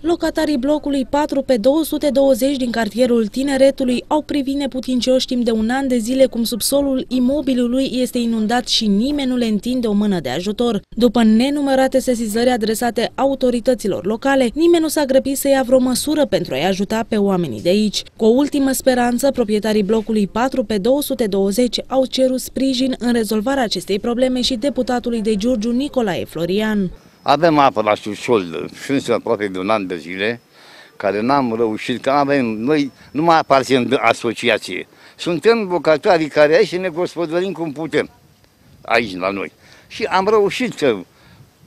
Locatarii blocului 4/220 din cartierul Tineretului au privit neputincioși timp de un an de zile cum subsolul imobilului este inundat și nimeni nu le întinde o mână de ajutor. După nenumărate sesizări adresate autorităților locale, nimeni nu s-a grăbit să ia vreo măsură pentru a-i ajuta pe oamenii de aici. Cu o ultimă speranță, proprietarii blocului 4/220 au cerut sprijin în rezolvarea acestei probleme și deputatului de Giurgiu Nicolae Florian. Avem apă la Subsol, strânsă aproape de un an de zile, care n-am reușit, că avem, noi nu mai aparținem de asociație. Suntem locatarii care aici ne gospodărim cum putem, aici la noi. Și am reușit că,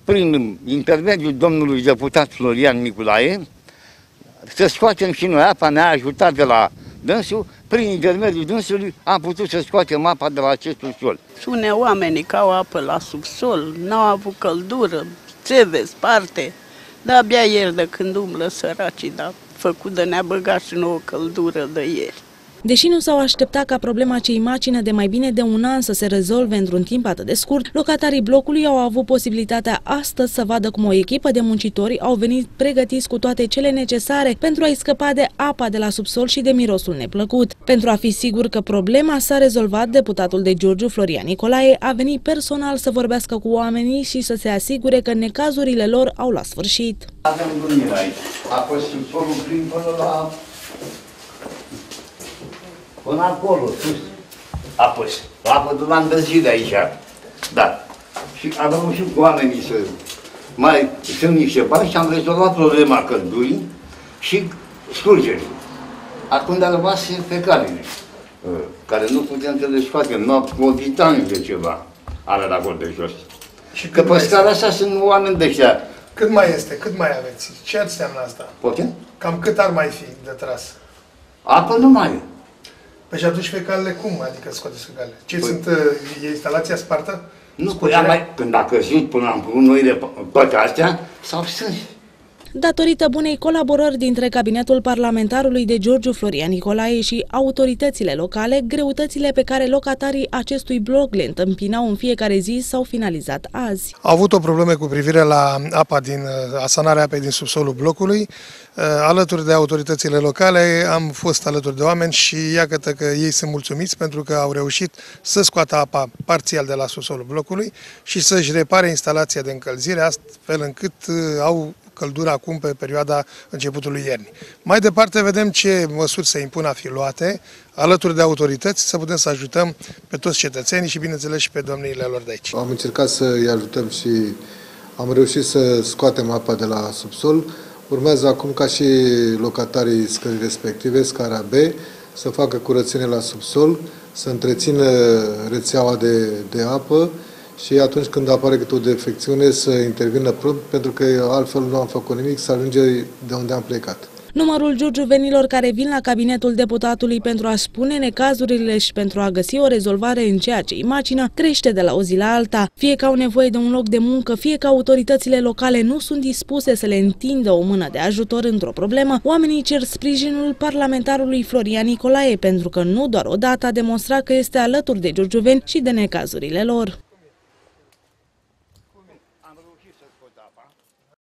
prin intermediul domnului deputat Florian Nicolae, să scoatem și noi apa, ne-a ajutat de la dânsul, prin intermediul dânsului am putut să scoatem apa de la acest Subsol. Spune oamenii că au apă la Subsol, n-au avut căldură, țeve sparte, dar abia ieri de când umblă săracii, dar făcut de ne-a băgat și nouă căldură de ieri. Deși nu s-au așteptat ca problema ce imagină de mai bine de un an să se rezolve într-un timp atât de scurt, locatarii blocului au avut posibilitatea astăzi să vadă cum o echipă de muncitori au venit pregătiți cu toate cele necesare pentru a-i scăpa de apa de la subsol și de mirosul neplăcut. Pentru a fi sigur că problema s-a rezolvat, deputatul de Giurgiu Florian Nicolae a venit personal să vorbească cu oamenii și să se asigure că necazurile lor au la sfârșit. Avem lumină aici. Apoi subsolul plin până la... până acolo, sus, apăs, apă de un an de zile aici, da. Și am reușit cu oamenii să mai sunt niște bani și am rezolvat problema căldurii și scurgerii. Acum de-a rămas fecarile, care nu putem să le scoatem, nu au covitanul de ceva, ale de acolo de jos. Și că pe scara asta sunt oameni de ăștia. Cât mai este, cât mai aveți? Ce înseamnă asta? Poate? Cam cât ar mai fi de tras? Apă nu mai e. Păi și atunci fecalele cum? Adică scoateți fecalele? Ce păi, sunt? E instalația spartă? Nu, când a căzut până am pus noi toate astea, s-au strâns. Datorită bunei colaborări dintre cabinetul parlamentarului de Giurgiu Florian Nicolae și autoritățile locale, greutățile pe care locatarii acestui bloc le întâmpinau în fiecare zi s-au finalizat azi. Au avut o problemă cu privire la apa din asanarea apei din subsolul blocului. Alături de autoritățile locale am fost alături de oameni și iată că ei sunt mulțumiți pentru că au reușit să scoată apa parțial de la subsolul blocului și să-și repare instalația de încălzire, astfel încât au căldură acum pe perioada începutului iernii. Mai departe vedem ce măsuri se impun a fi luate alături de autorități să putem să ajutăm pe toți cetățenii și bineînțeles și pe domniile lor de aici. Am încercat să-i ajutăm și am reușit să scoatem apa de la subsol. Urmează acum ca și locatarii scării respective, scara B, să facă curățenie la subsol, să întrețină rețeaua de apă și atunci când apare câte o defecțiune să intervină prompt, pentru că altfel nu am făcut nimic, să ajunge de unde am plecat. Numărul giurgiuvenilor care vin la cabinetul deputatului pentru a spune necazurile și pentru a găsi o rezolvare în ceea ce imagină crește de la o zi la alta. Fie că au nevoie de un loc de muncă, fie că autoritățile locale nu sunt dispuse să le întindă o mână de ajutor într-o problemă, oamenii cer sprijinul parlamentarului Florian Nicolae pentru că nu doar odată a demonstrat că este alături de giurgiuveni și de necazurile lor.